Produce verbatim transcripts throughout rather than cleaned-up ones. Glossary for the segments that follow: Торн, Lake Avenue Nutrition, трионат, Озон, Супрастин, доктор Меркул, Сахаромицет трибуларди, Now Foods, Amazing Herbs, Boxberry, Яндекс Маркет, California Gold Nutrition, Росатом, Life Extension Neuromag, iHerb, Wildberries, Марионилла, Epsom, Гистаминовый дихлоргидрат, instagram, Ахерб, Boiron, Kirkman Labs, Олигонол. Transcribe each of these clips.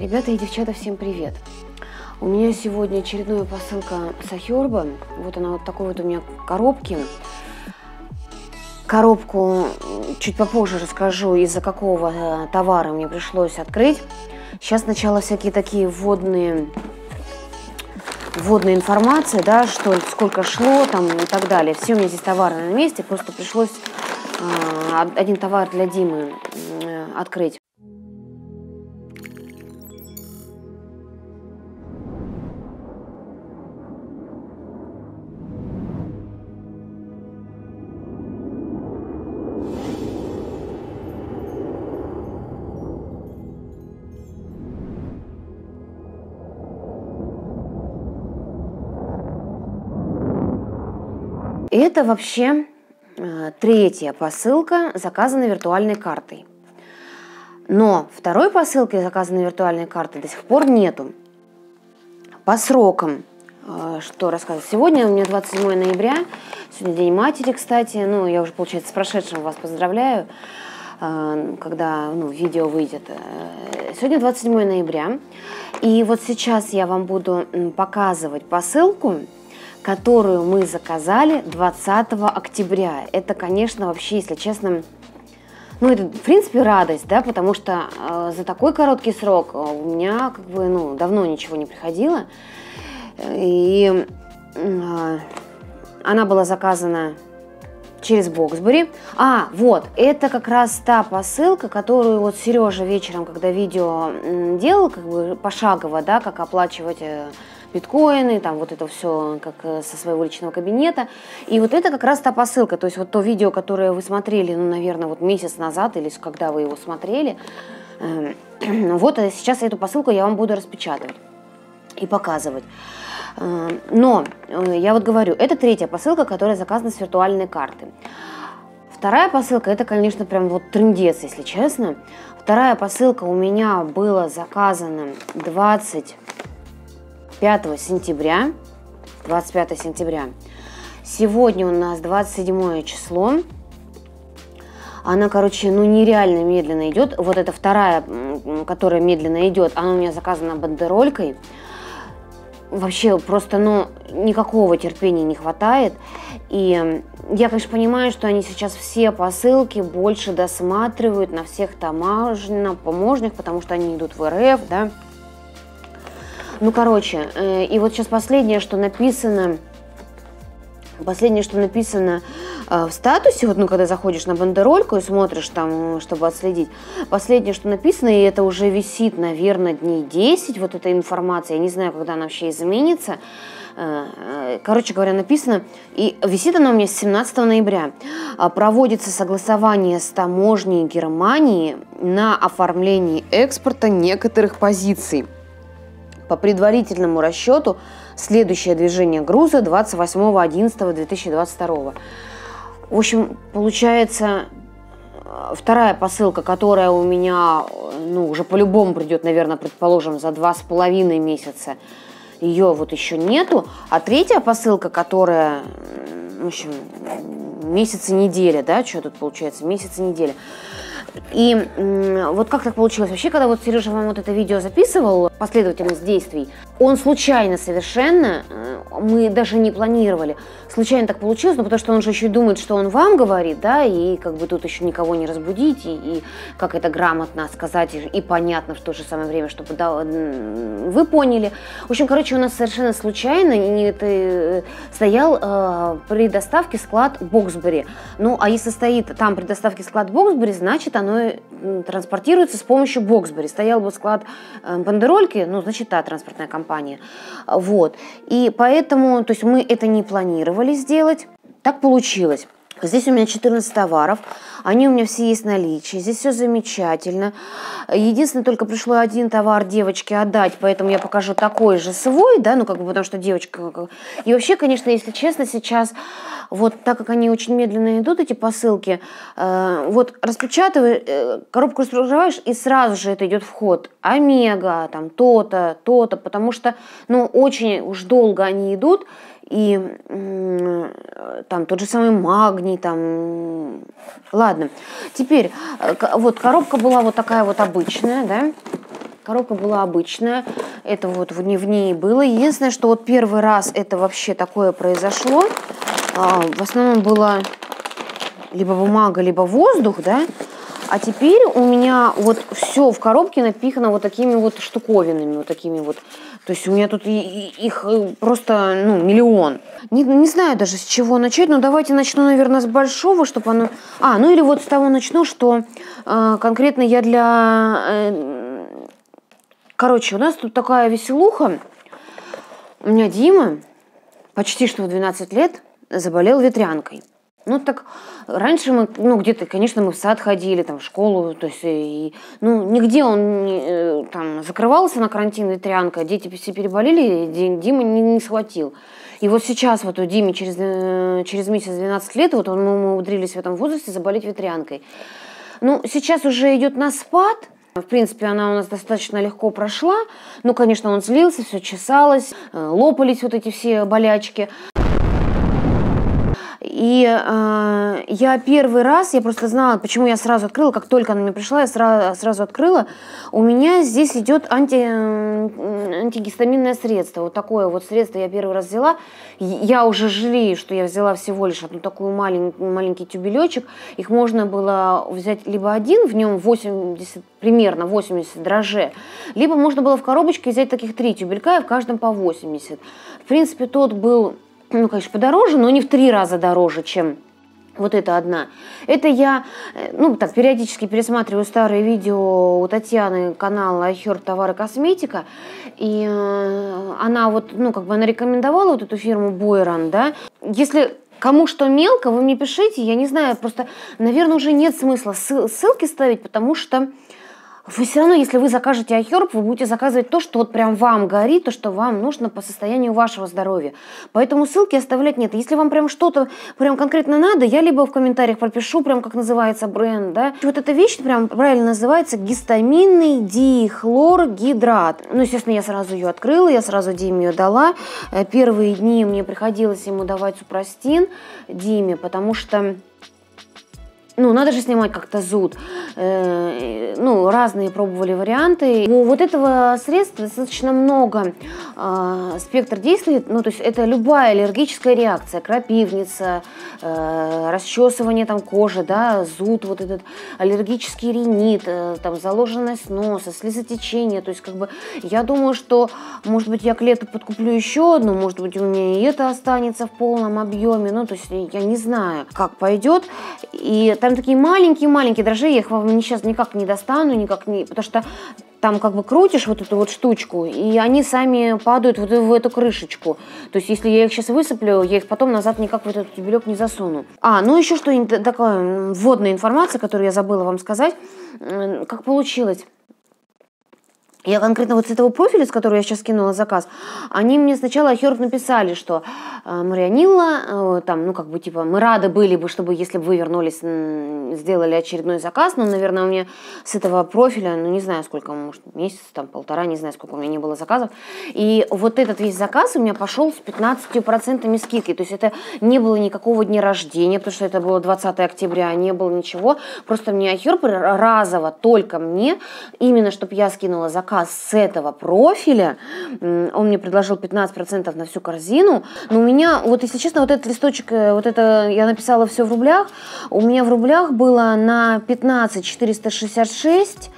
Ребята и девчата, всем привет! У меня сегодня очередная посылка с Ахерба. Вот она вот такой вот у меня коробки. Коробку чуть попозже расскажу, из-за какого товара мне пришлось открыть. Сейчас сначала всякие такие вводные, вводная информация, да, что сколько шло там и так далее. Все у меня здесь товары на месте, просто пришлось э, один товар для Димы э, открыть. Это вообще третья посылка, заказанная виртуальной картой. Но второй посылки, заказанной виртуальной картой, до сих пор нету. По срокам, что рассказывать. Сегодня у меня двадцать седьмое ноября, сегодня День матери, кстати. Ну, я уже, получается, с прошедшим вас поздравляю, когда ну, видео выйдет. Сегодня двадцать седьмое ноября. И вот сейчас я вам буду показывать посылку, которую мы заказали двадцатого октября. Это, конечно, вообще, если честно, ну, это, в принципе, радость, да, потому что э, за такой короткий срок у меня, как бы, ну, давно ничего не приходило. И э, она была заказана через Boxberry. А, вот, это как раз та посылка, которую вот Сережа вечером, когда видео делал, как бы, пошагово, да, как оплачивать... биткоины, там вот это все как со своего личного кабинета. И вот это как раз та посылка, то есть вот то видео, которое вы смотрели, ну, наверное, вот месяц назад или когда вы его смотрели, вот сейчас эту посылку я вам буду распечатывать и показывать. Но я вот говорю, это третья посылка, которая заказана с виртуальной карты. Вторая посылка, это, конечно, прям вот трындец, если честно. Вторая посылка у меня была заказана двадцать пятого сентября, двадцать пятого сентября, сегодня у нас двадцать седьмое число, она, короче, ну нереально медленно идет, вот эта вторая, которая медленно идет, она у меня заказана бандеролькой, вообще просто, ну, никакого терпения не хватает, и я, конечно, понимаю, что они сейчас все посылки больше досматривают на всех таможенных, потому что они идут в РФ, да. Ну, короче, э, и вот сейчас последнее, что написано, последнее, что написано э, в статусе, вот, ну, когда заходишь на бандерольку и смотришь там, чтобы отследить, последнее, что написано, и это уже висит, наверное, дней десять, вот эта информация, я не знаю, когда она вообще изменится, э, короче говоря, написано, и висит она у меня с семнадцатого ноября, проводится согласование с таможней Германии на оформление экспорта некоторых позиций. По предварительному расчету, следующее движение груза двадцать восьмого одиннадцатого две тысячи двадцать второго. В общем, получается, вторая посылка, которая у меня, ну, уже по-любому придет, наверное, предположим, за два с половиной месяца, ее вот еще нету. А третья посылка, которая, в общем, месяц и неделя, да, что тут получается, месяц и неделя. И вот как так получилось? Вообще, когда вот Сережа вам вот это видео записывал, последовательность действий, он случайно совершенно, мы даже не планировали, случайно так получилось, но потому что он же еще и думает, что он вам говорит, да, и как бы тут еще никого не разбудить, и, и как это грамотно сказать, и, и понятно в то же самое время, чтобы да, вы поняли. В общем, короче, у нас совершенно случайно не, ты, стоял э, при доставке склад Boxberry. Ну, а если стоит там при доставке склад Boxberry, значит, оно транспортируется с помощью Boxberry. Стоял бы склад бандерольки, ну, значит, та транспортная компания. Вот. И поэтому, то есть мы это не планировали сделать. Так получилось. Здесь у меня четырнадцать товаров. Они у меня все есть в наличии. Здесь все замечательно. Единственное, только пришло один товар девочке отдать, поэтому я покажу такой же свой, да, ну, как бы, потому что девочка... И вообще, конечно, если честно, сейчас... Вот так как они очень медленно идут, эти посылки, э, вот распечатываешь, э, коробку раскрываешь, и сразу же это идет в ход. Омега, там то-то, то-то, потому что, ну, очень уж долго они идут, и э, там тот же самый магний, там, ладно. Теперь, э, вот коробка была вот такая вот обычная, да, Коробка была обычная, это вот в ней было. Единственное, что вот первый раз это вообще такое произошло, в основном было либо бумага, либо воздух, да. А теперь у меня вот все в коробке напихано вот такими вот штуковинами, вот такими вот. То есть у меня тут их просто, ну, миллион. Не, не знаю даже, с чего начать, но давайте начну, наверное, с большого, чтобы оно... А, ну или вот с того начну, что э, конкретно я для... Э, короче, у нас тут такая веселуха. У меня Дима почти что в двенадцать лет заболел ветрянкой. Ну так раньше мы, ну где-то, конечно, мы в сад ходили, там в школу, то есть, и, ну нигде он не, там закрывался на карантин ветрянка, дети все переболели, и Дима не, не схватил. И вот сейчас вот у Димы через, через месяц двенадцать лет, вот он, мы умудрились в этом возрасте заболеть ветрянкой. Ну сейчас уже идет на спад. В принципе, она у нас достаточно легко прошла. Ну, конечно, он злился, все чесалось, лопались вот эти все болячки. И э, я первый раз, я просто знала, почему я сразу открыла, как только она мне пришла, я сразу, сразу открыла. У меня здесь идет анти, э, антигистаминное средство. Вот такое вот средство я первый раз взяла. Я уже жалею, что я взяла всего лишь одну такую малень, маленький тюбелечек. Их можно было взять либо один, в нем восемьдесят, примерно восемьдесят дрожжей, либо можно было в коробочке взять таких три тюбелька, и в каждом по восемьдесят. В принципе, тот был... ну, конечно, подороже, но не в три раза дороже, чем вот эта одна. Это я, ну, так, периодически пересматриваю старые видео у Татьяны, канала iHerb Товары Косметика, и э, она вот, ну, как бы она рекомендовала вот эту фирму Boiron, да. Если кому что мелко, вы мне пишите, я не знаю, просто, наверное, уже нет смысла ссылки ставить, потому что вы все равно, если вы закажете iHerb, вы будете заказывать то, что вот прям вам горит, то, что вам нужно по состоянию вашего здоровья. Поэтому ссылки оставлять нет. Если вам прям что-то прям конкретно надо, я либо в комментариях пропишу, прям как называется бренд, да. Вот эта вещь прям правильно называется гистаминный дихлоргидрат. Ну, естественно, я сразу ее открыла, я сразу Диме ее дала. Первые дни мне приходилось ему давать супрастин, Диме, потому что... ну, надо же снимать как-то зуд. Ну, разные пробовали варианты. У вот этого средства достаточно много э, спектр действий. Ну, то есть это любая аллергическая реакция. Крапивница, э, расчесывание там кожи, да, зуд, вот этот аллергический ринит, э, там заложенность носа, слезотечение. То есть как бы я думаю, что, может быть, я к лету подкуплю еще одну, может быть, у меня и это останется в полном объеме. Ну, то есть я не знаю, как пойдет. И там такие маленькие-маленькие дрожжи, я их вам сейчас никак не достану, никак не, потому что там как бы крутишь вот эту вот штучку, и они сами падают вот в эту крышечку. То есть если я их сейчас высыплю, я их потом назад никак в этот тюбелек не засуну. А, ну еще что-нибудь, такая вводная информация, которую я забыла вам сказать. Как получилось? Я конкретно вот с этого профиля, с которого я сейчас кинула заказ, они мне сначала iHerb написали, что Марианилла, там, ну как бы типа, мы рады были бы, чтобы если бы вы вернулись, сделали очередной заказ, но, наверное, у меня с этого профиля, ну не знаю сколько, может месяц, там полтора, не знаю сколько у меня не было заказов, и вот этот весь заказ у меня пошел с пятнадцатью процентами скидки, то есть это не было никакого дня рождения, потому что это было двадцатое октября, не было ничего, просто мне iHerb разово, только мне, именно чтобы я скинула заказ с этого профиля, он мне предложил пятнадцать процентов на всю корзину, но у меня, вот если честно, вот этот листочек, вот это я написала все в рублях, у меня в рублях было на пятнадцать тысяч четыреста шестьдесят шесть,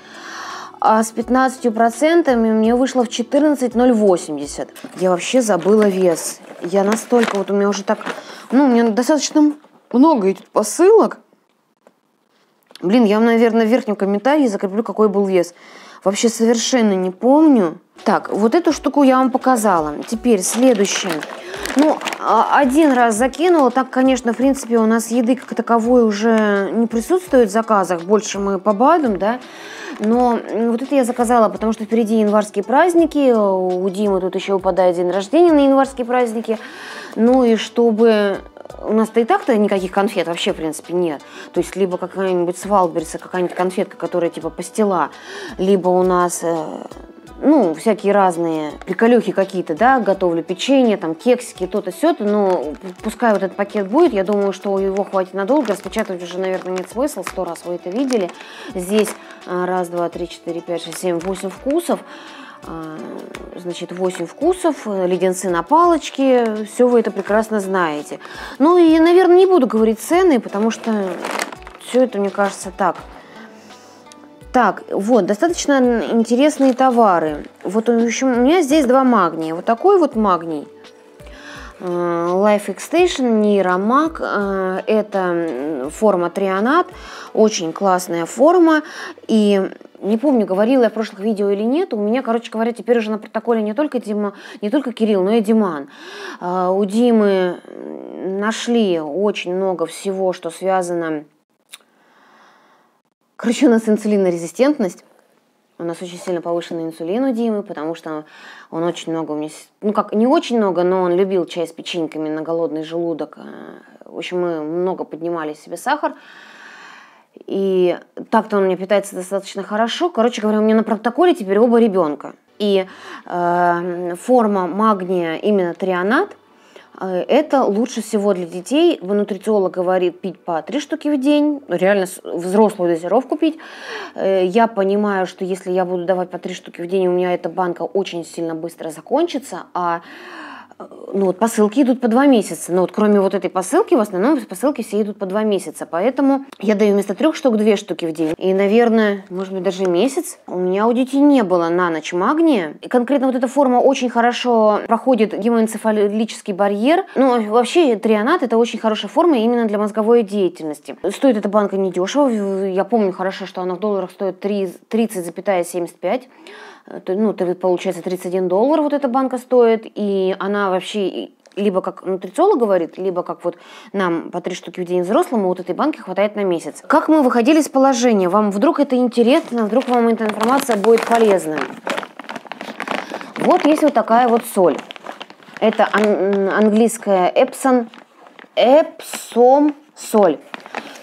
а с пятнадцатью процентами мне вышло в четырнадцать тысяч восемьдесят. Я вообще забыла вес, я настолько, вот у меня уже так, ну, у меня достаточно много идет посылок, блин, я, наверное, в верхнем комментарии закреплю, какой был вес. Вообще совершенно не помню. Так, вот эту штуку я вам показала. Теперь следующее. Ну, один раз закинула. Так, конечно, в принципе, у нас еды как таковой уже не присутствует в заказах. Больше мы по БАДам, да. Но вот это я заказала, потому что впереди январские праздники. У Димы тут еще выпадает день рождения на январские праздники. Ну и чтобы... у нас-то и так-то никаких конфет вообще, в принципе, нет. То есть, либо какая-нибудь с Wildberries, какая-нибудь конфетка, которая типа пастила, либо у нас... Э, ну, всякие разные приколюхи какие-то, да, готовлю печенье, там, кексики, то-то, сё-то, но пускай вот этот пакет будет, я думаю, что его хватит надолго, распечатывать уже, наверное, нет смысла, сто раз вы это видели. Здесь раз, два, три, четыре, пять, шесть, семь, восемь вкусов, значит, восемь вкусов, леденцы на палочке, все вы это прекрасно знаете. Ну и, наверное, не буду говорить цены, потому что все это, мне кажется, так. Так, вот, достаточно интересные товары. Вот у меня здесь два магния. Вот такой вот магний. Life Extension Neuromag. Это форма трионат. Очень классная форма. И не помню, говорила я в прошлых видео или нет. У меня, короче говоря, теперь уже на протоколе не только, Дима, не только Кирилл, но и Диман. У Димы нашли очень много всего, что связано... Короче, у нас инсулинорезистентность, у нас очень сильно повышенный инсулин у Димы, потому что он очень много у меня, ну как, не очень много, но он любил чай с печеньками на голодный желудок. В общем, мы много поднимали себе сахар, и так-то он у меня питается достаточно хорошо. Короче говоря, у меня на протоколе теперь оба ребенка. И э, форма магния именно трионат, это лучше всего для детей. Нутрициолог говорит пить по три штуки в день, реально взрослую дозировку пить. Я понимаю, что если я буду давать по три штуки в день, у меня эта банка очень сильно быстро закончится, а ну, вот посылки идут по два месяца. Но вот кроме вот этой посылки, в основном посылки все идут по два месяца. Поэтому я даю вместо трех штук две штуки в день. И, наверное, может быть, даже месяц у меня у детей не было на ночь магния. И конкретно вот эта форма очень хорошо проходит гемоэнцефалический барьер. Ну, вообще, трионат – это очень хорошая форма именно для мозговой деятельности. Стоит эта банка недешево. Я помню хорошо, что она в долларах стоит тридцать семьдесят пять. Ну, получается, тридцать один доллар вот эта банка стоит, и она вообще либо как нутрициолог говорит, либо как вот нам по три штуки в день взрослому вот этой банки хватает на месяц. Как мы выходили из положения? Вам вдруг это интересно, вдруг вам эта информация будет полезна. Вот есть вот такая вот соль. Это ан- английская Epsom, Epsom соль.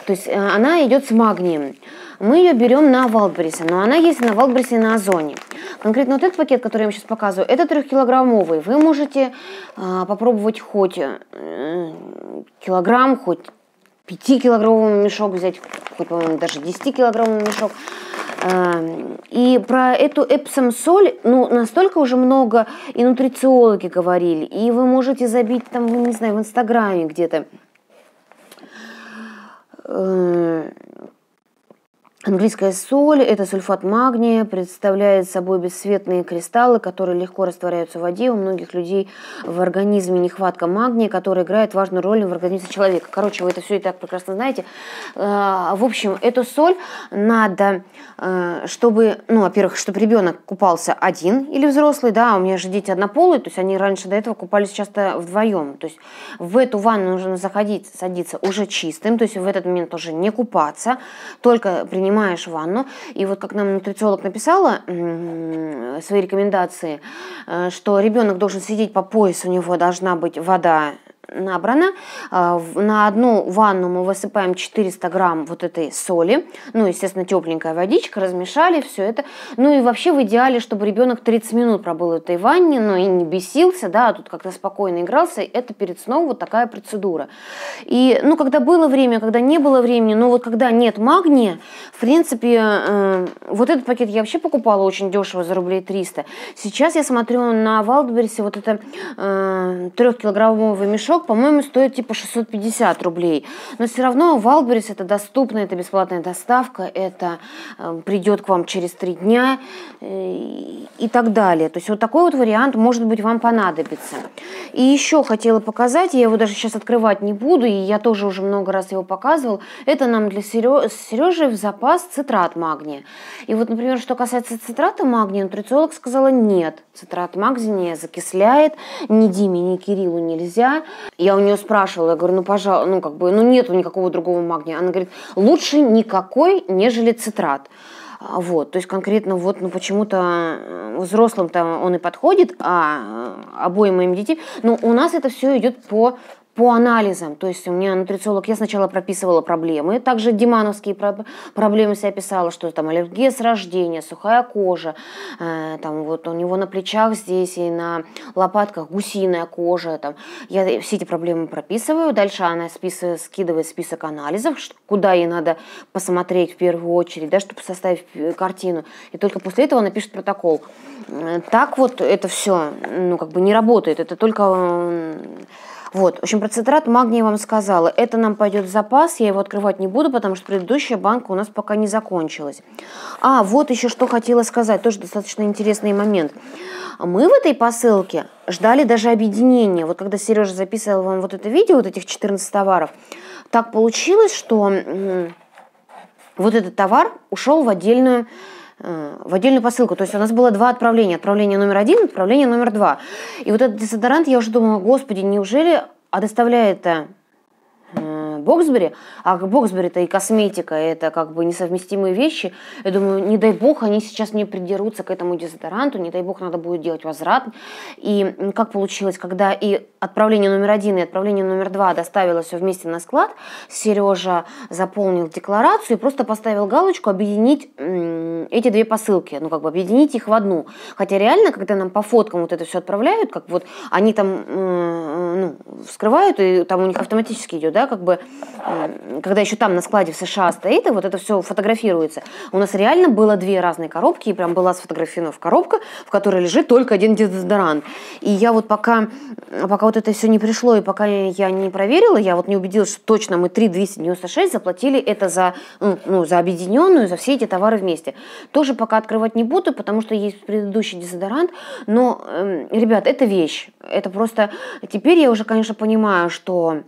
То есть она идет с магнием. Мы ее берем на Wildberries, но она есть и на Wildberries, и на Озоне. Конкретно вот этот пакет, который я вам сейчас показываю, это трехкилограммовый. Вы можете э, попробовать хоть э, килограмм, хоть пятикилограммовый мешок взять, хоть, по-моему, даже десятикилограммовый мешок. И про эту эпсом-соль, ну, настолько уже много и нутрициологи говорили, и вы можете забить там, не знаю, в Инстаграме где-то, э, английская соль – это сульфат магния, представляет собой бесцветные кристаллы, которые легко растворяются в воде. У многих людей в организме нехватка магния, которая играет важную роль в организме человека. Короче, вы это все и так прекрасно знаете. В общем, эту соль надо, чтобы, ну, во-первых, чтобы ребенок купался один или взрослый, да, у меня же дети однополые, то есть они раньше до этого купались часто вдвоем. То есть в эту ванну нужно заходить, садиться уже чистым, то есть в этот момент уже не купаться, только принимать ванну. И вот как нам нутрициолог написала свои рекомендации, что ребенок должен сидеть по пояс, у него должна быть вода набрана. На одну ванну мы высыпаем четыреста грамм вот этой соли. Ну, естественно, тепленькая водичка, размешали все это. Ну и вообще в идеале, чтобы ребенок тридцать минут пробыл в этой ванне, но и не бесился, да, а тут как-то спокойно игрался. Это перед сном вот такая процедура. И, ну, когда было время, когда не было времени, но вот когда нет магния, в принципе, э, вот этот пакет я вообще покупала очень дешево, за рублей триста. Сейчас я смотрю на Wildberries, вот это э, трехкилограммовый мешок, по-моему, стоит типа шестьсот пятьдесят рублей. Но все равно Wildberries это доступно, это бесплатная доставка, это э, придет к вам через три дня э, и так далее. То есть вот такой вот вариант, может быть, вам понадобится. И еще хотела показать, я его даже сейчас открывать не буду, и я тоже уже много раз его показывала, это нам для Сережи, Сережи в запас цитрат магния. И вот, например, что касается цитрата магния, нутрициолог сказала, нет, цитрат магния закисляет, ни Диме, ни Кириллу нельзя. Я у нее спрашивала, я говорю, ну, пожалуй, ну, как бы, ну, нету никакого другого магния. Она говорит, лучше никакой, нежели цитрат. Вот, то есть конкретно вот, ну, почему-то взрослым-то он и подходит, а обоим моим детям, но у нас это все идет по по анализам, то есть у меня нутрициолог, я сначала прописывала проблемы, также демановские проблемы себя писала, что там аллергия с рождения, сухая кожа, э, там вот у него на плечах здесь и на лопатках гусиная кожа, там я все эти проблемы прописываю, дальше она списывает, скидывает список анализов, куда ей надо посмотреть в первую очередь, да, чтобы составить картину, и только после этого она пишет протокол. Так вот это все, ну как бы не работает, это только... Вот, в общем, про цитрат магния я вам сказала. Это нам пойдет в запас, я его открывать не буду, потому что предыдущая банка у нас пока не закончилась. А, вот еще что хотела сказать, тоже достаточно интересный момент. Мы в этой посылке ждали даже объединения. Вот когда Сережа записывал вам вот это видео, вот этих четырнадцати товаров, так получилось, что вот этот товар ушел в отдельную... в отдельную посылку. То есть у нас было два отправления. Отправление номер один, отправление номер два. И вот этот дезодорант, я уже думала, господи, неужели, а доставляет-то Boxberry, а Boxberry-то и косметика, это как бы несовместимые вещи. Я думаю, не дай бог, они сейчас не придерутся к этому дезодоранту, не дай бог, надо будет делать возврат. И как получилось, когда и отправление номер один, и отправление номер два доставило все вместе на склад, Сережа заполнил декларацию и просто поставил галочку объединить эти две посылки, ну как бы объединить их в одну. Хотя реально, когда нам по фоткам вот это все отправляют, как вот они там ну, вскрывают, и там у них автоматически идет, да, как бы когда еще там на складе в США стоит, и вот это все фотографируется. У нас реально было две разные коробки, и прям была сфотографирована коробка, в которой лежит только один дезодорант. И я вот пока, пока вот это все не пришло, и пока я не проверила, я вот не убедилась, что точно мы три тысячи двести девяносто шесть заплатили это за, ну, за объединенную, за все эти товары вместе. Тоже пока открывать не буду, потому что есть предыдущий дезодорант, но, э, ребят, это вещь. Это просто... Теперь я уже, конечно, понимаю, что...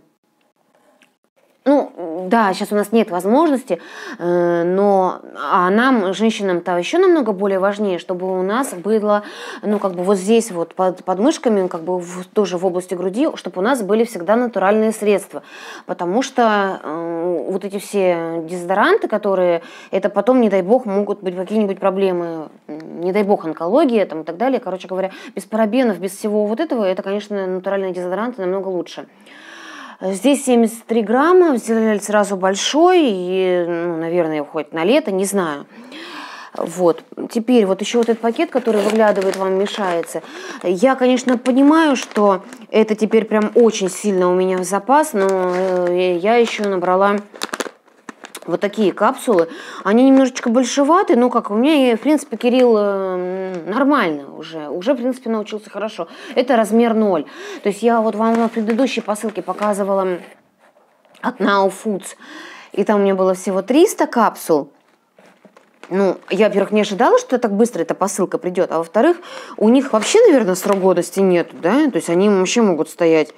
Ну, да, сейчас у нас нет возможности, но а нам, женщинам-то еще намного более важнее, чтобы у нас было, ну, как бы вот здесь вот под, под мышками, как бы в, тоже в области груди, чтобы у нас были всегда натуральные средства. Потому что э, вот эти все дезодоранты, которые, это потом, не дай бог, могут быть какие-нибудь проблемы, не дай бог, онкология там, и так далее. Короче говоря, без парабенов, без всего вот этого, это, конечно, натуральные дезодоранты намного лучше. Здесь семьдесят три грамма, взяли сразу большой, и, ну, наверное, уходит на лето, не знаю. Вот, теперь вот еще вот этот пакет, который выглядывает, вам мешается. Я, конечно, понимаю, что это теперь прям очень сильно у меня в запас, но я еще набрала... Вот такие капсулы, они немножечко большеваты, но как у меня, в принципе, Кирилл нормально уже, уже, в принципе, научился хорошо. Это размер ноль. То есть я вот вам на предыдущей посылке показывала от Now Foods, и там у меня было всего триста капсул. Ну, я, во-первых, не ожидала, что так быстро эта посылка придет, а во-вторых, у них вообще, наверное, срок годности нет, да? То есть они вообще могут стоять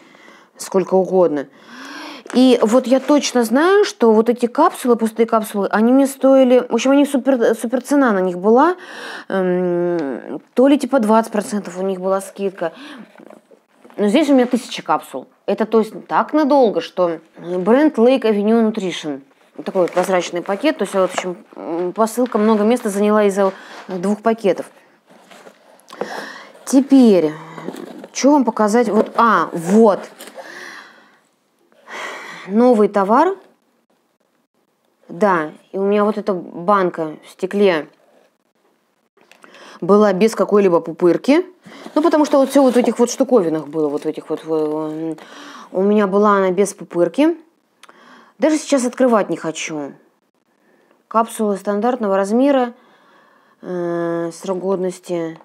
сколько угодно. И вот я точно знаю, что вот эти капсулы, пустые капсулы, они мне стоили... В общем, они супер, супер цена на них была. Эм, то ли типа двадцать процентов у них была скидка. Но здесь у меня тысяча капсул. Это то есть так надолго, что бренд Lake Avenue Nutrition. Такой вот прозрачный пакет. То есть, в общем, посылка много места заняла из-за двух пакетов. Теперь, что вам показать? Вот, а, вот... Новый товар, да, и у меня вот эта банка в стекле была без какой-либо пупырки, ну потому что вот все вот в этих вот штуковинах было, вот в этих вот, у меня была она без пупырки, даже сейчас открывать не хочу. Капсулы стандартного размера, э, срок годности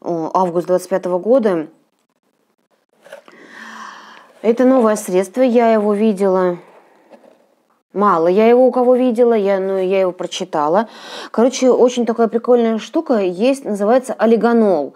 о, август двадцать пятого года. Это новое средство, я его видела, мало я его у кого видела, я, ну, я его прочитала. Короче, очень такая прикольная штука есть, называется олигонол.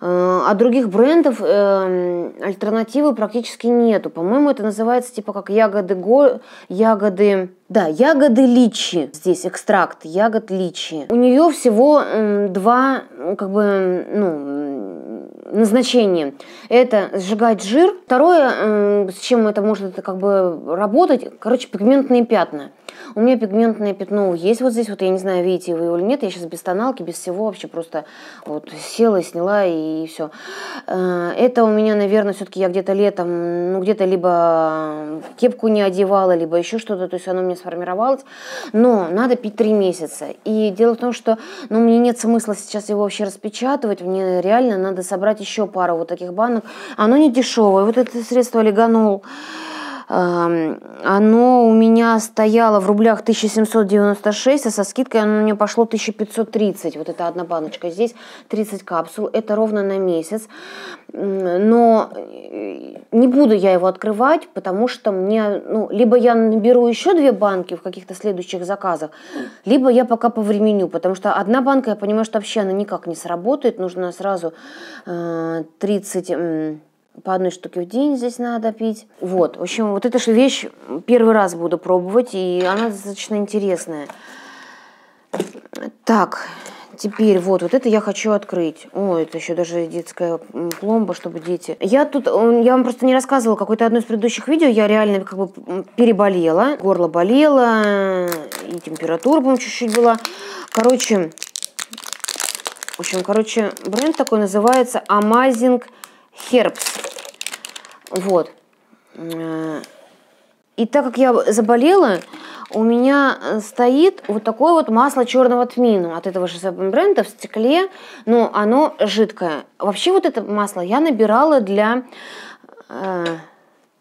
От других брендов э, альтернативы практически нету. По-моему, это называется типа как ягоды, го... ягоды... Да, ягоды личи. Здесь экстракт ягод личи. У нее всего э, два как бы, ну, назначения. Это сжигать жир. Второе, э, с чем это может это, как бы, работать, короче, пигментные пятна. У меня пигментное пятно есть вот здесь, вот я не знаю, видите вы его или нет, я сейчас без тоналки, без всего вообще просто вот села, сняла и все. Это у меня, наверное, все-таки я где-то летом, ну где-то либо кепку не одевала, либо еще что-то, то есть оно у меня сформировалось, но надо пить три месяца. И дело в том, что ну, мне нет смысла сейчас его вообще распечатывать, мне реально надо собрать еще пару вот таких банок. Оно не дешевое, вот это средство олигонол. Оно у меня стояло в рублях тысяча семьсот девяносто шесть, а со скидкой оно мне пошло тысяча пятьсот тридцать. Вот это одна баночка. Здесь тридцать капсул. Это ровно на месяц. Но не буду я его открывать, потому что мне... Ну, либо я наберу еще две банки в каких-то следующих заказах, либо я пока повременю, потому что одна банка, я понимаю, что вообще она никак не сработает. Нужно сразу тридцать... По одной штуке в день здесь надо пить. Вот, в общем, вот эту же вещь первый раз буду пробовать, и она достаточно интересная. Так, теперь вот, вот это я хочу открыть. О, это еще даже детская пломба, чтобы дети... Я тут, я вам просто не рассказывала, какое-то одно из предыдущих видео, я реально как бы переболела. Горло болело, и температура, по-моему, чуть-чуть была. Короче, в общем, короче, бренд такой называется Amazing Herbs. Вот. И так как я заболела, у меня стоит вот такое вот масло черного тмина от этого же бренда в стекле, но оно жидкое. Вообще вот это масло я набирала для...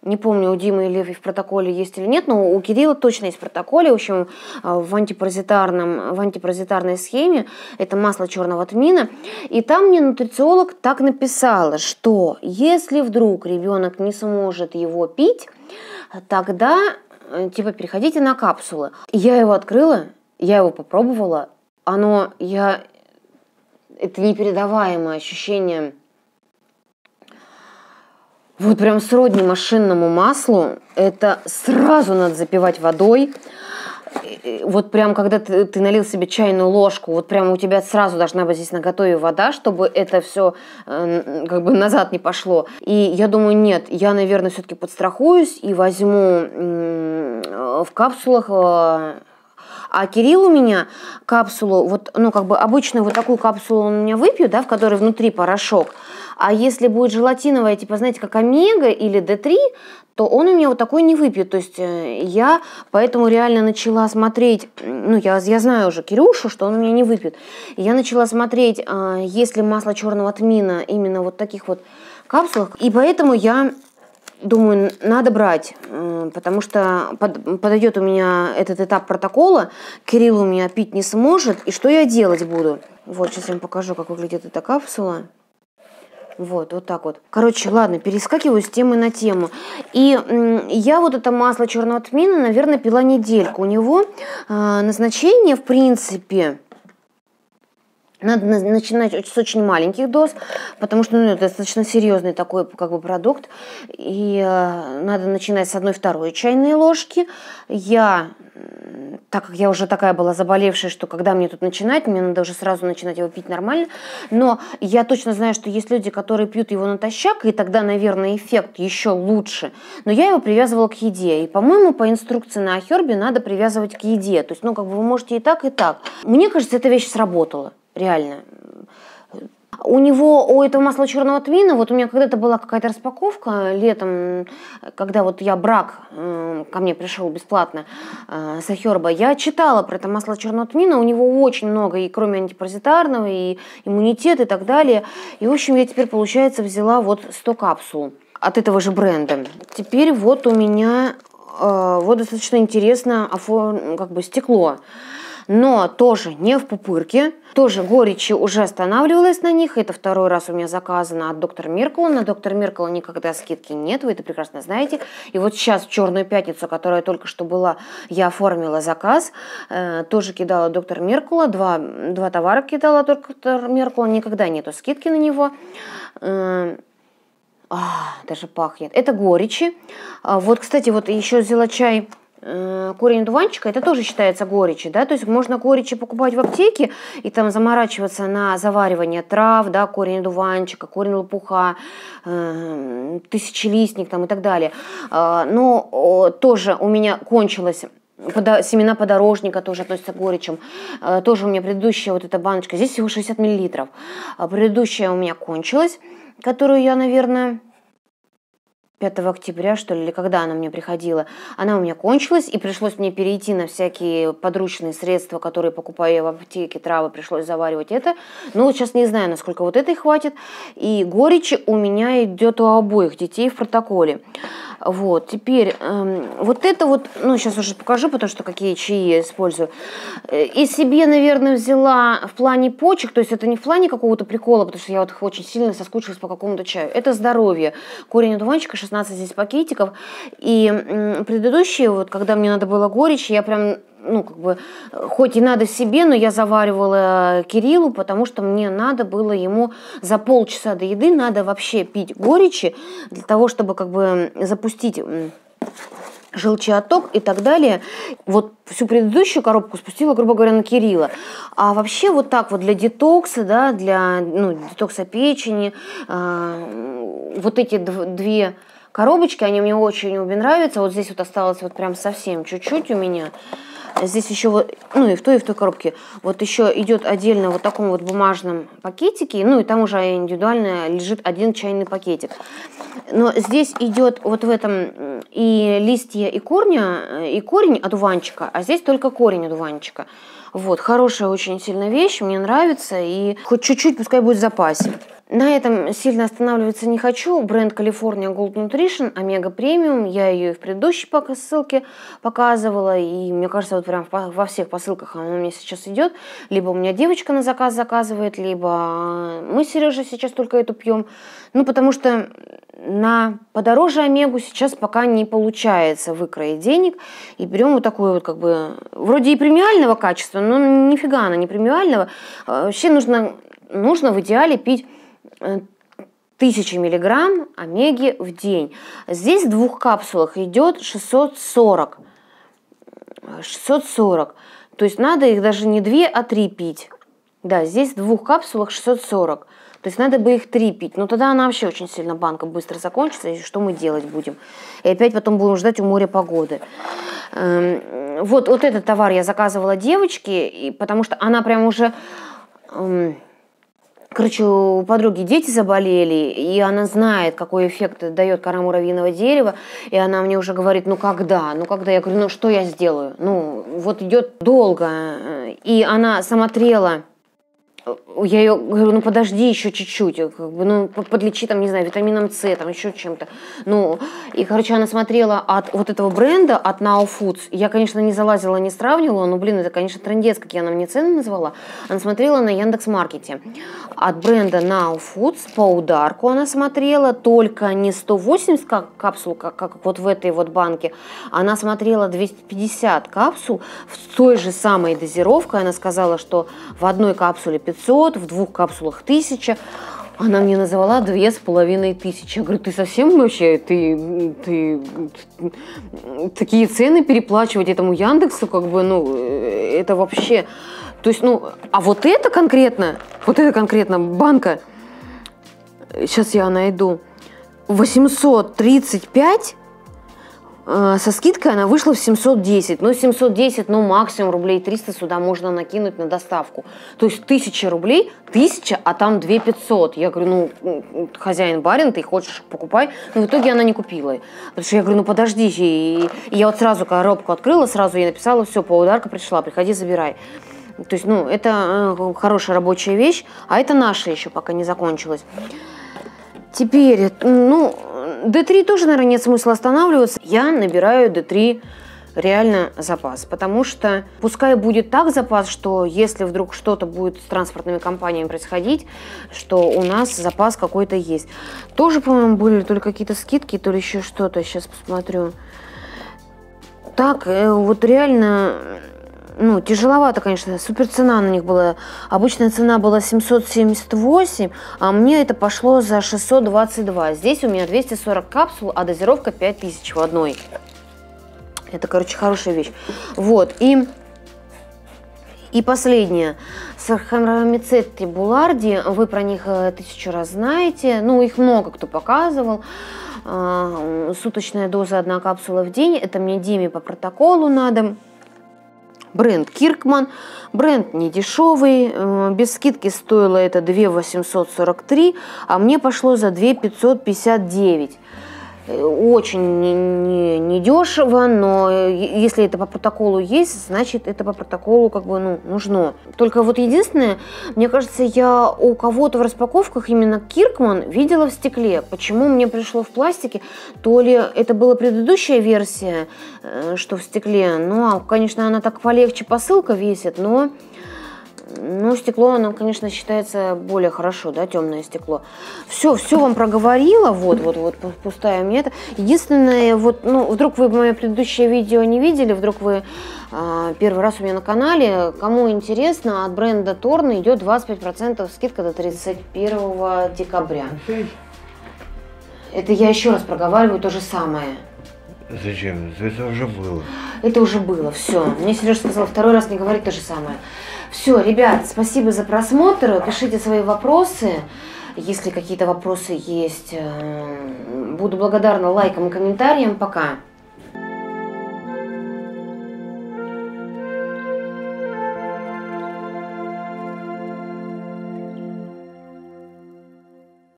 Не помню, у Димы или в протоколе есть или нет, но у Кирилла точно есть в протоколе. В общем, в, антипаразитарном, в антипаразитарной схеме это масло черного тмина. И там мне нутрициолог так написала, что если вдруг ребенок не сможет его пить, тогда типа переходите на капсулы. Я его открыла, я его попробовала. Оно, я... Это непередаваемое ощущение... Вот прям сродни машинному маслу, это сразу надо запивать водой. Вот прям когда ты, ты налил себе чайную ложку, вот прям у тебя сразу должна быть здесь наготове вода, чтобы это все э, как бы назад не пошло. И я думаю, нет, я, наверное, все-таки подстрахуюсь и возьму э, в капсулах... Э, А Кирилл у меня капсулу, вот, ну, как бы обычную вот такую капсулу он у меня выпьет, да, в которой внутри порошок. А если будет желатиновая, типа, знаете, как омега или дэ три, то он у меня вот такой не выпьет. То есть я поэтому реально начала смотреть, ну, я, я знаю уже Кирюшу, что он у меня не выпьет. Я начала смотреть, есть ли масло черного тмина именно вот таких вот капсулах. И поэтому я... Думаю, надо брать, потому что подойдет у меня этот этап протокола, Кирилл у меня пить не сможет, и что я делать буду? Вот, сейчас я вам покажу, как выглядит эта капсула. Вот, вот так вот. Короче, ладно, перескакиваю с темы на тему. И я вот это масло черного тмина, наверное, пила недельку. У него назначение, в принципе... Надо начинать с очень маленьких доз, потому что ну, это достаточно серьезный такой как бы, продукт. И э, надо начинать с одной-второй чайной ложки. Я, так как я уже такая была заболевшая, что когда мне тут начинать, мне надо уже сразу начинать его пить нормально. Но я точно знаю, что есть люди, которые пьют его натощак, и тогда, наверное, эффект еще лучше. Но я его привязывала к еде. И, по-моему, по инструкции на Ахербе надо привязывать к еде. То есть, ну, как бы вы можете и так, и так. Мне кажется, эта вещь сработала. Реально. У него, у этого масла черного тмина, вот у меня когда-то была какая-то распаковка летом, когда вот я брак э, ко мне пришел бесплатно э, с Ахерба, я читала про это масло черного тмина, у него очень много, и кроме антипаразитарного, и иммунитет, и так далее. И, в общем, я теперь, получается, взяла вот сто капсул от этого же бренда. Теперь вот у меня, э, вот достаточно интересно, как бы стекло. Но тоже не в пупырке, тоже горечи уже останавливалась на них. Это второй раз у меня заказано от доктора Меркула. На доктора Меркула никогда скидки нет, вы это прекрасно знаете. И вот сейчас в Черную пятницу, которая только что была, я оформила заказ. Э, тоже кидала доктора Меркула, два, два товара кидала доктора Меркула, никогда нету скидки на него. Э, а, даже пахнет. Это горечи. А, вот, кстати, вот еще взяла чай... Корень дуванчика, это тоже считается горечи, да, то есть можно горечи покупать в аптеке и там заморачиваться на заваривание трав, да, корень дуванчика, корень лопуха, тысячелистник там и так далее, но тоже у меня кончилось Семена подорожника тоже относятся к горечам. Тоже у меня предыдущая вот эта баночка. Здесь всего шестьдесят миллилитров. Предыдущая у меня кончилась, которую я, наверное, пятого октября, что ли, или когда она мне приходила. Она у меня кончилась, и пришлось мне перейти на всякие подручные средства, которые покупаю я в аптеке, травы, пришлось заваривать это. Но вот сейчас не знаю, насколько вот этой хватит. И горечи у меня идет у обоих детей в протоколе. Вот, теперь эм, вот это вот, ну, сейчас уже покажу, потому что какие чаи я использую. И себе, наверное, взяла в плане почек, то есть это не в плане какого-то прикола, потому что я вот очень сильно соскучилась по какому-то чаю. Это здоровье. Корень одуванчика, шестнадцать здесь пакетиков. И м, предыдущие, вот, когда мне надо было горечь, я прям... Ну, как бы, хоть и надо себе, но я заваривала Кириллу, потому что мне надо было ему за полчаса до еды надо вообще пить горечи для того, чтобы как бы запустить желчеотток и так далее. Вот всю предыдущую коробку спустила, грубо говоря, на Кирилла. А вообще вот так вот для детокса, да, для ну, детокса печени, э, вот эти две... коробочки, они мне очень обе нравятся. Вот здесь вот осталось вот прям совсем чуть-чуть у меня. Здесь еще вот, ну и в той, и в той коробке. Вот еще идет отдельно вот в таком вот бумажном пакетике. Ну и там уже индивидуально лежит один чайный пакетик. Но здесь идет вот в этом и листья, и корня, и корень одуванчика, а здесь только корень одуванчика. Вот, хорошая очень сильная вещь, мне нравится. И хоть чуть-чуть, пускай будет в запасе. На этом сильно останавливаться не хочу. Бренд California Gold Nutrition, Омега Премиум. Я ее и в предыдущей ссылке показывала. И мне кажется, вот прям во всех посылках она у меня сейчас идет. Либо у меня девочка на заказ заказывает, либо мы с Сережей сейчас только эту пьем. Ну, потому что на подороже Омегу сейчас пока не получается выкроить денег. И берем вот такую вот как бы... Вроде и премиального качества, но нифига она не премиального. Вообще нужно, нужно в идеале пить... тысячи миллиграмм омеги в день. Здесь в двух капсулах идет шестьсот сорок. шестьсот сорок. То есть надо их даже не две, а три пить. Да, здесь в двух капсулах шестьсот сорок. То есть надо бы их три пить. Но тогда она вообще очень сильно, банка быстро закончится. И что мы делать будем? И опять потом будем ждать у моря погоды. Вот, вот этот товар я заказывала девочке, и потому что она прям уже... Короче, у подруги дети заболели, и она знает, какой эффект дает кора муравьиного дерева, и она мне уже говорит, ну когда, ну когда, я говорю, ну что я сделаю, ну вот идет долго, и она смотрела, я ее говорю, ну подожди еще чуть-чуть, как бы, ну подлечи там, не знаю, витамином С, там еще чем-то, ну, и короче, она смотрела от вот этого бренда, от Now Foods, я, конечно, не залазила, не сравнивала, но, блин, это, конечно, трындец, как я она мне цены назвала, она смотрела на Яндекс Маркете, от бренда Now Foods по ударку она смотрела, только не сто восемьдесят капсул, как, как вот в этой вот банке, она смотрела двести пятьдесят капсул в той же самой дозировке, она сказала, что в одной капсуле пятьсот, в двух капсулах тысяча. Она мне назвала две с половиной тысячи. Я говорю, ты совсем вообще, ты, ты, ты такие цены переплачивать этому Яндексу, как бы, ну, это вообще, то есть, ну, а вот это конкретно, вот это конкретно банка, сейчас я найду, восемьсот тридцать пять. Со скидкой она вышла в семьсот десять. Ну, семьсот десять, ну, максимум рублей триста сюда можно накинуть на доставку. То есть тысяча рублей, тысяча, а там две тысячи пятьсот. Я говорю, ну, хозяин-барин, ты хочешь, покупай. Но в итоге она не купила. Потому что я говорю, ну, подожди. И я вот сразу коробку открыла, сразу ей написала, все, по ударка пришла, приходи, забирай. То есть, ну, это хорошая рабочая вещь, а это наша еще пока не закончилась. Теперь, ну... дэ три тоже, наверное, нет смысла останавливаться. Я набираю дэ три реально запас, потому что пускай будет так запас, что если вдруг что-то будет с транспортными компаниями происходить, что у нас запас какой-то есть. Тоже, по-моему, были то ли какие-то скидки, то ли еще что-то. Сейчас посмотрю. Так, вот реально... Ну, тяжеловато, конечно, супер цена на них была. Обычная цена была семьсот семьдесят восемь, а мне это пошло за шестьсот двадцать два. Здесь у меня двести сорок капсул, а дозировка пять тысяч в одной. Это, короче, хорошая вещь. Вот, и... И последнее. Сахаромицет трибуларди, вы про них тысячу раз знаете, ну их много кто показывал. Суточная доза одна капсула в день, это мне Диме по протоколу надо. Бренд Киркман, бренд не дешевый, без скидки стоило это две тысячи восемьсот сорок три, а мне пошло за две тысячи пятьсот пятьдесят девять. Очень недешево, но если это по протоколу есть, значит это по протоколу как бы ну, нужно. Только вот единственное, мне кажется, я у кого-то в распаковках именно Киркман видела в стекле. Почему мне пришло в пластике? То ли это была предыдущая версия, что в стекле, но, конечно, она так полегче посылка весит, но... Ну, стекло, оно, конечно, считается более хорошо, да, темное стекло. Все, все вам проговорила, вот, вот, вот, пустая мне это. Единственное, вот, ну, вдруг вы мое предыдущее видео не видели, вдруг вы э, первый раз у меня на канале. Кому интересно, от бренда Торн идет двадцать пять процентов скидка до тридцать первого декабря. Это я еще раз проговариваю то же самое. Зачем? Это уже было. Это уже было, все. Мне Сережа сказал, второй раз не говорить то же самое. Все, ребят, спасибо за просмотр. Пишите свои вопросы, если какие-то вопросы есть. Буду благодарна лайкам и комментариям. Пока.